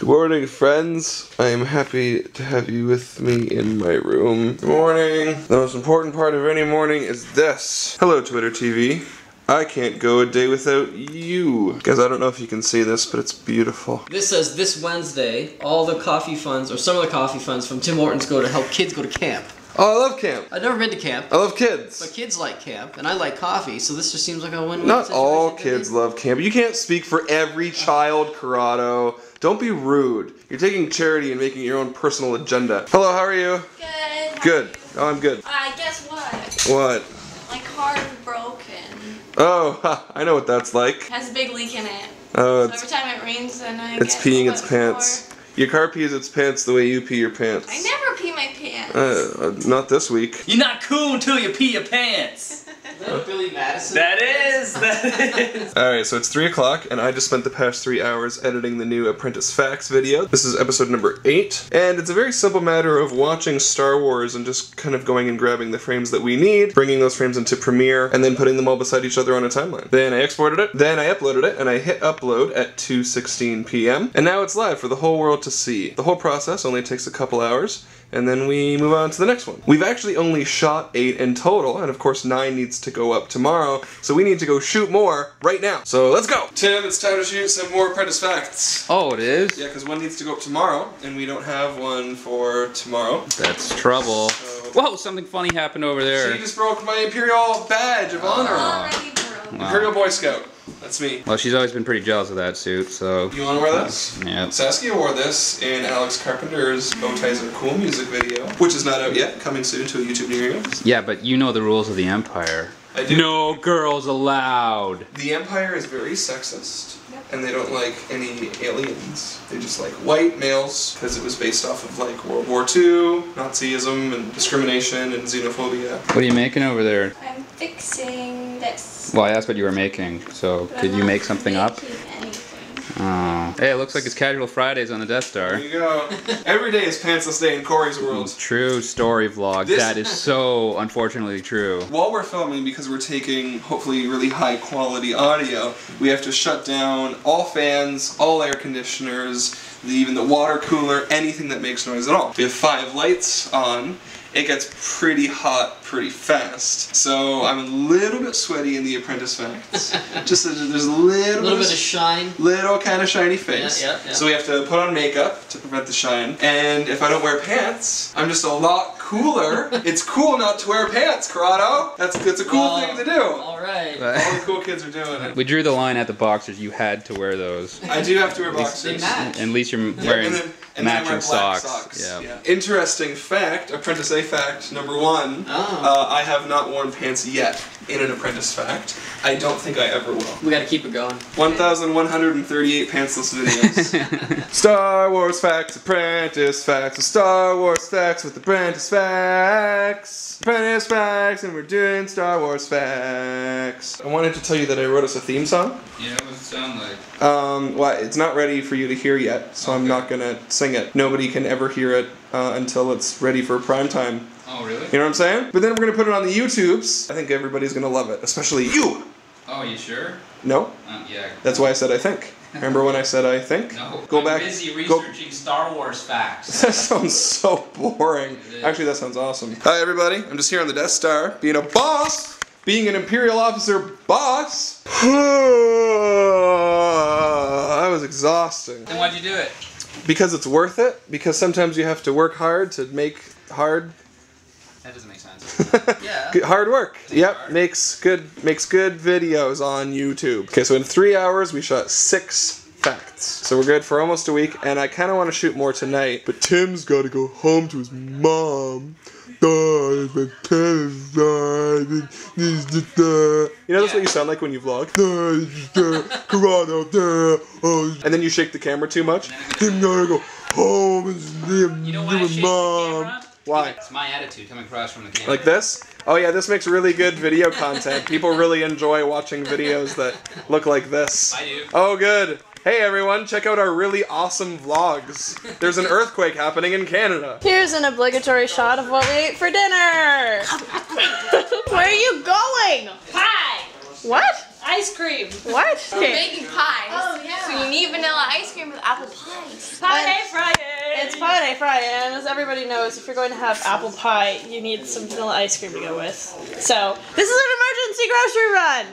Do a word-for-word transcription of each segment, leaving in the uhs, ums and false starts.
Good morning, friends. I am happy to have you with me in my room. Good morning. The most important part of any morning is this. Hello, Twitter T V. I can't go a day without you. Guys, I don't know if you can see this, but it's beautiful. This says, this Wednesday, all the coffee funds, or some of the coffee funds from Tim Hortons go to help kids go to camp. Oh, I love camp. I've never been to camp. I love kids. But kids like camp, and I like coffee, so this just seems like a win-win. Not all kids love camp. You can't speak for every child, Corrado. Don't be rude. You're taking charity and making your own personal agenda. Hello, how are you? Good. Good. Oh, I'm good. Uh, guess what? What? My car is broken. Oh, ha, I know what that's like. It has a big leak in it. Oh, so every time it rains, then I it's peeing its pants. More. Your car pees its pants the way you pee your pants. I never pee my pants. Uh, not this week. You're not cool until you pee your pants. Is that Billy Madison? That is! That is! Alright, so it's three o'clock, and I just spent the past three hours editing the new Apprentice Facts video. This is episode number eight, and it's a very simple matter of watching Star Wars and just kind of going and grabbing the frames that we need, bringing those frames into Premiere, and then putting them all beside each other on a timeline. Then I exported it, then I uploaded it, and I hit upload at two sixteen p m, and now it's live for the whole world to see. The whole process only takes a couple hours, and then we move on to the next one. We've actually only shot eight in total, and of course nine needs to go up tomorrow, so we need to go shoot more right now. So let's go! Tim, it's time to shoot some more Apprentice Facts. Oh, it is? Yeah, because one needs to go up tomorrow, and we don't have one for tomorrow. That's trouble. So, whoa, something funny happened over there. She just broke my Imperial badge of honor. Oh, wow. Imperial Boy Scout. That's me. Well, she's always been pretty jealous of that suit, so... You want to wear this? Yeah. Saskia wore this in Alex Carpenter's Bow Ties Are Cool music video, which is not out yet, coming soon to a YouTube near you. Yeah, but you know the rules of the Empire. I do. No girls allowed! The Empire is very sexist, yep. And they don't like any aliens. They just like white males, because it was based off of like World War Two, Nazism, and discrimination, and xenophobia. What are you making over there? I'm fixing this. Well, I asked what you were making, so but could I'm you make something up? Anything. Oh. Hey, it looks like it's Casual Fridays on the Death Star. There you go. Every day is Pantsless Day in Corey's world. True story vlog. This that is so unfortunately true. While we're filming, because we're taking hopefully really high quality audio, we have to shut down all fans, all air conditioners, the, even the water cooler, anything that makes noise at all. We have five lights on. It gets pretty hot pretty fast. So I'm a little bit sweaty in the Apprentice Facts. Just a, there's a little, a little bit, bit of shine. Little kind of shiny face. Yeah, yeah, yeah. So we have to put on makeup to prevent the shine. And if I don't wear pants, I'm just a lot cooler. It's cool not to wear pants, Corrado. That's, that's a cool well, thing to do. All right. All the cool kids are doing it. We drew the line at the boxers. You had to wear those. I do have to wear boxers. They match. At least you're wearing... Yeah, and matching then I wear black socks. socks. Yeah. Yeah. Interesting fact, Apprentice A fact number one, oh. uh, I have not worn pants yet in an Apprentice Fact. I don't think I ever will. We gotta keep it going. one thousand one hundred thirty-eight pantsless videos. Star Wars Facts, Apprentice Facts, Star Wars Facts with Apprentice Facts. Apprentice Facts, and we're doing Star Wars Facts. I wanted to tell you that I wrote us a theme song. Yeah, what does it sound like? Um, well, it's not ready for you to hear yet, so okay. I'm not gonna sing it. Nobody can ever hear it uh, until it's ready for prime time. Oh, really? You know what I'm saying? But then we're gonna put it on the YouTubes. I think everybody's gonna love it, especially you! Oh, you sure? No. Um, yeah. That's why I said I think. Remember when I said I think? No. Go I'm back. Busy researching go... Star Wars facts. That sounds so boring. Actually, that sounds awesome. Hi, everybody. I'm just here on the Death Star, being a boss, being an Imperial officer boss. That was exhausting. Then why'd you do it? Because it's worth it. Because sometimes you have to work hard to make hard. That doesn't make sense. Yeah. Hard work. Think yep. Hard. Makes good makes good videos on YouTube. Okay, so in three hours we shot six facts. So we're good for almost a week, and I kinda wanna shoot more tonight, but Tim's gotta go home to his mom. You know that's what you sound like when you vlog? And then you shake the camera too much? Tim's gotta go home and see his mom. Why? It's my attitude coming across from the camera. Like this? Oh yeah, this makes really good video content. People really enjoy watching videos that look like this. I do. Oh good. Hey everyone, check out our really awesome vlogs. There's an earthquake happening in Canada. Here's an obligatory shot of what we ate for dinner. Where are you going? Hi! What? ice cream. What? We're making pies. Oh, yeah. So you need vanilla ice cream with apple pies. Pie Friday. It's Pie Friday, and as everybody knows, if you're going to have apple pie, you need some vanilla ice cream to go with. So, this is an emergency grocery run.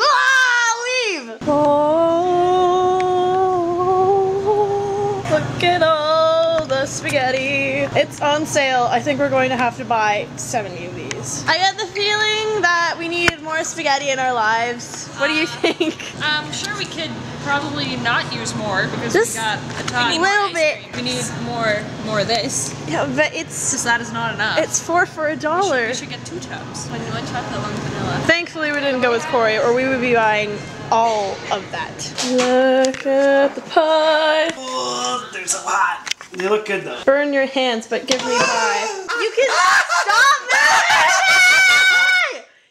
Ah, leave! Oh, look at all the spaghetti. It's on sale. I think we're going to have to buy seventy of these. I get the feeling that we need more spaghetti in our lives. What do you think? Uh, I'm sure we could probably not use more because just we got a ton of ice cream. We need more, more of this. Yeah, but it's just that is not enough. It's four for a dollar. We should, we should get two tubs. One, one chocolate, one vanilla. Thankfully, we didn't go with Corey, or we would be buying all of that. Look at the pie. Oh, there's a lot. They look good though. Burn your hands, but give me pie. You can stop moving!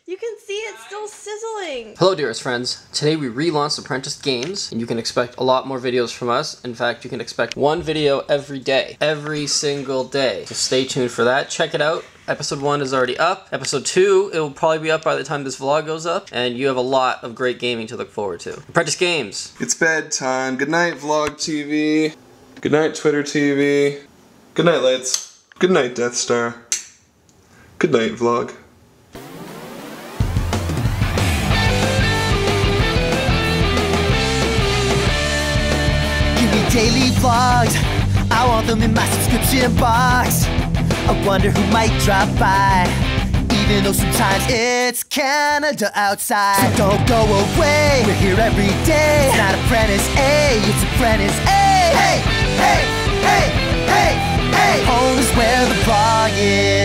You can see it's still sizzling. Hello dearest friends. Today we relaunched Apprentice Games, and you can expect a lot more videos from us. In fact, you can expect one video every day. Every single day. So stay tuned for that. Check it out. Episode one is already up. Episode two, it will probably be up by the time this vlog goes up. And you have a lot of great gaming to look forward to. Apprentice Games. It's bedtime. Good night, Vlog T V. Good night, Twitter T V. Good night, lights. Good night, Death Star. Good night, Vlog. Give me daily vlogs. I want them in my subscription box. I wonder who might drop by, even though sometimes it's Canada outside. So don't go away, we're here every day. It's not Apprentice A, it's Apprentice A. Hey, hey, hey, hey, hey. Home is where the vlog is.